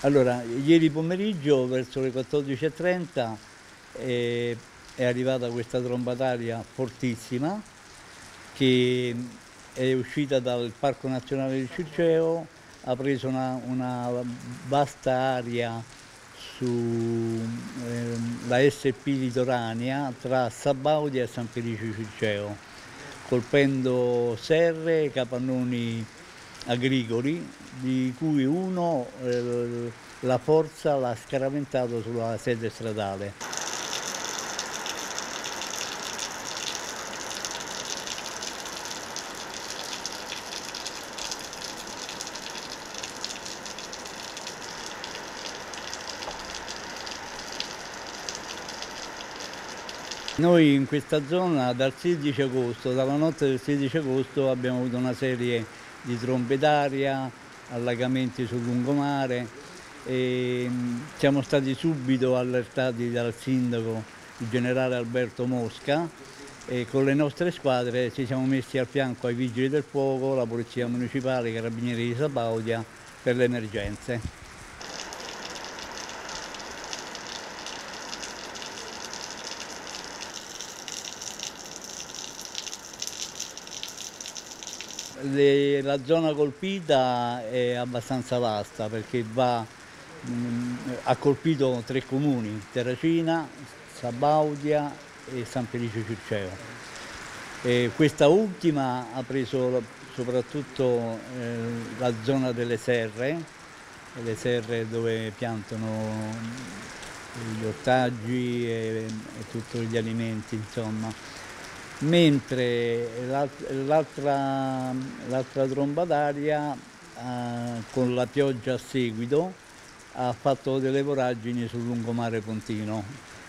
Allora, ieri pomeriggio verso le 14:30 è arrivata questa tromba d'aria fortissima che è uscita dal Parco Nazionale di Circeo, ha preso una vasta area sulla SP Litorania tra Sabaudia e San Felice Circeo, colpendo serre, capannoni agricoli, di cui uno la forza l'ha scaraventato sulla sede stradale. Noi in questa zona dal 16 agosto, dalla notte del 16 agosto abbiamo avuto una serie di trombe d'aria, allagamenti sul lungomare e siamo stati subito allertati dal sindaco, il generale Alberto Mosca, e con le nostre squadre ci siamo messi al fianco ai vigili del fuoco, la polizia municipale, i carabinieri di Sabaudia per le emergenze. La zona colpita è abbastanza vasta perché ha colpito 3 comuni, Terracina, Sabaudia e San Felice Circeo. Questa ultima ha preso soprattutto la zona delle serre, dove piantano gli ortaggi e tutti gli alimenti, insomma. Mentre l'altra tromba d'aria con la pioggia a seguito ha fatto delle voragini sul lungomare contino.